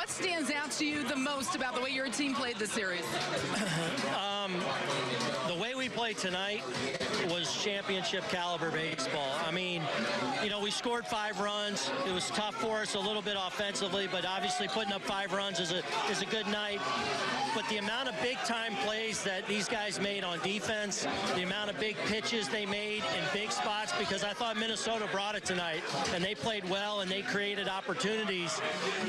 What stands out to you the most about the way your team played this series? The way we played tonight was championship caliber baseball. I mean, you know, we scored 5 runs. It was tough for us a little bit offensively, but obviously putting up 5 runs is a good night. But the amount of big-time plays that these guys made on defense, the amount of big pitches they made in big spots, because I thought Minnesota brought it tonight, and they played well, and they created opportunities.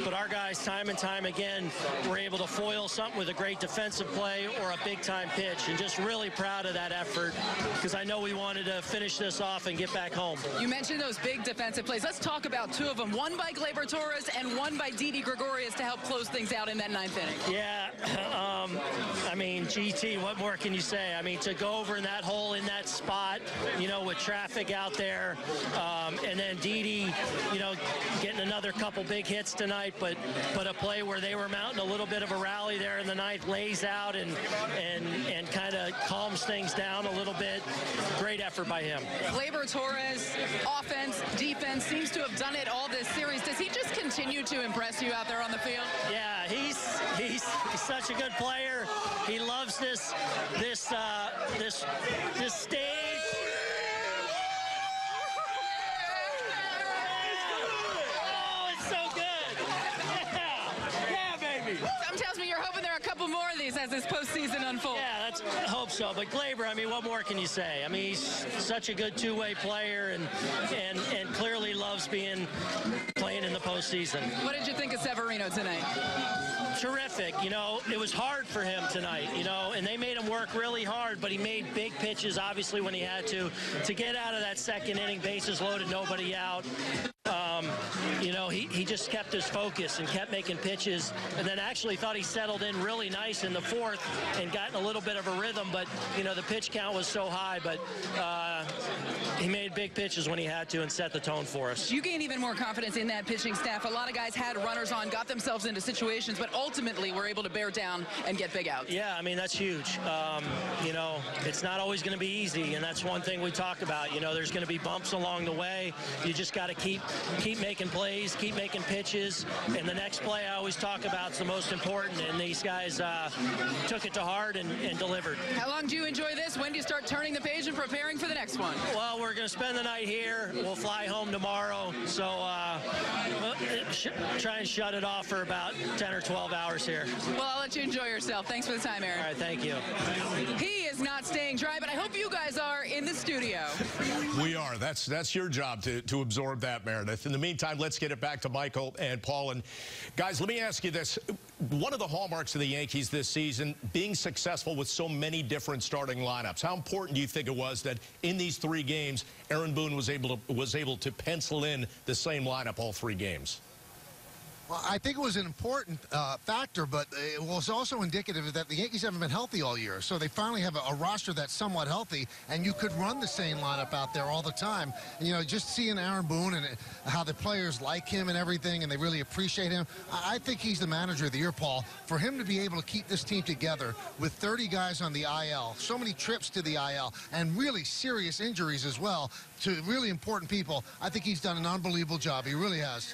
But our guys, time and time again, were able to foil something with a great defensive play or a big-time pitch, and just really proud of that effort, because I know we wanted to finish this off and get back home. You mentioned those big defensive plays. Let's talk about 2 of them, one by Gleyber Torres and one by Didi Gregorius to help close things out in that 9th inning. Yeah. I mean, GT, what more can you say? I mean, to go over in that hole, in that spot, you know, with traffic out there, and then Didi, you know, getting another couple big hits tonight, but a play where they were mounting a little bit of a rally there in the 9th, lays out and kind of calms things down a little bit. Great effort by him. Gleyber Torres, offense, defense, seems to have done it all this series. Does he just continue to impress you out there on the field? Yeah, he's such a good player. He loves this stage. Oh, it's so good. Yeah, baby. Something tells me you're hoping there are a couple more of these as this postseason unfolds. Yeah, that's, I hope so. But Gleyber, I mean, what more can you say? I mean, he's such a good two-way player, and clearly loves playing in the postseason. What did you think of Severino tonight? Terrific. You know, it was hard for him tonight, you know, and they made him work really hard, but he made big pitches, obviously, when he had to get out of that 2nd inning, bases loaded, nobody out. You know, he just kept his focus and kept making pitches, and then actually thought he settled in really nice in the 4th and gotten a little bit of a rhythm, but, you know, the pitch count was so high, but he made big pitches when he had to and set the tone for us. You gain even more confidence in that pitching staff. A lot of guys had runners on, got themselves into situations, but ultimately were able to bear down and get big outs. Yeah, I mean, that's huge. You know, it's not always going to be easy, and that's one thing we talked about. You know, there's going to be bumps along the way. You just got to keep making plays, keep making pitches, and the next play I always talk about is the most important, and these guys took it to heart and delivered. How long do you enjoy this? When do you start turning the page and preparing for the next one? Well, we're going to spend the night here. We'll fly home tomorrow, so we'll try and shut it off for about 10 or 12 hours here. Well, I'll let you enjoy yourself. Thanks for the time, Aaron. All right, thank you. He is not staying dry, but I hope you guys are in the studio. We are. That's your job to absorb that, Meredith. In the meantime, let's get it back to Michael and Paul. And guys, let me ask you this. One of the hallmarks of the Yankees this season, being successful with so many different starting lineups. How important do you think it was that in these 3 games, Aaron Boone was able to pencil in the same lineup all 3 games? Well, I think it was an important factor, but it was also indicative that the Yankees haven't been healthy all year. So they finally have a roster that's somewhat healthy, and you could run the same lineup out there all the time. And, you know, just seeing Aaron Boone and how the players like him and everything, and they really appreciate him. I think he's the manager of the year, Paul. For him to be able to keep this team together with 30 guys on the IL, so many trips to the IL, and really serious injuries as well to really important people, I think he's done an unbelievable job. He really has.